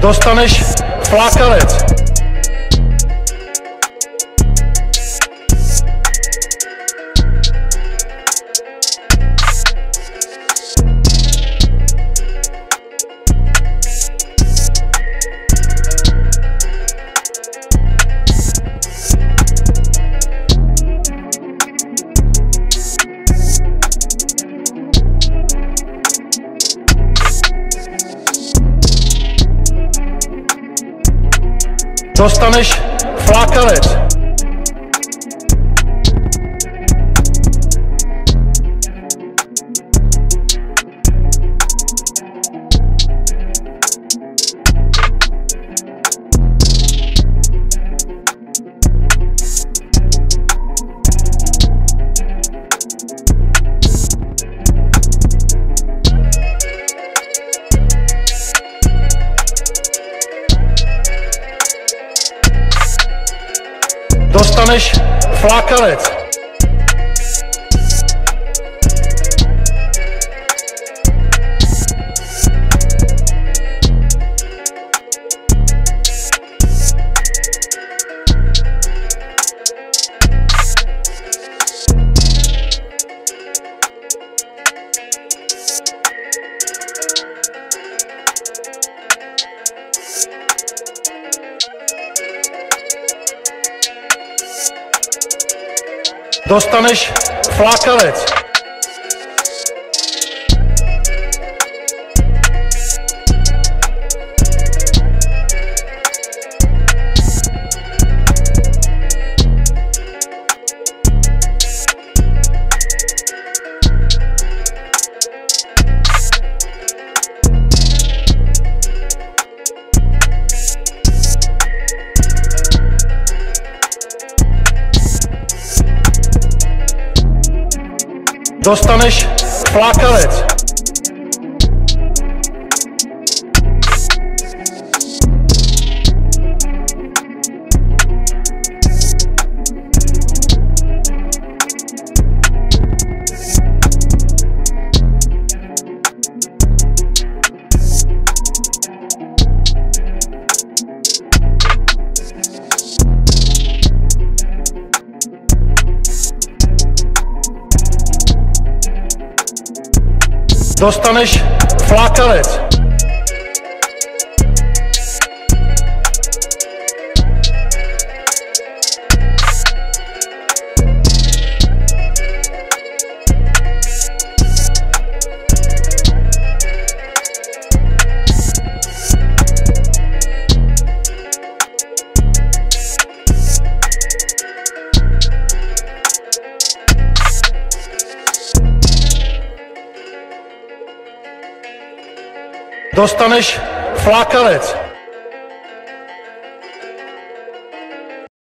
dostaneš flákalec. Dostaneš flákalec. Dostaneš flákalec. Dostaneš flákalec. Dostaneš flákalec. Dostaneš flákalec. Dostaneš flákalec.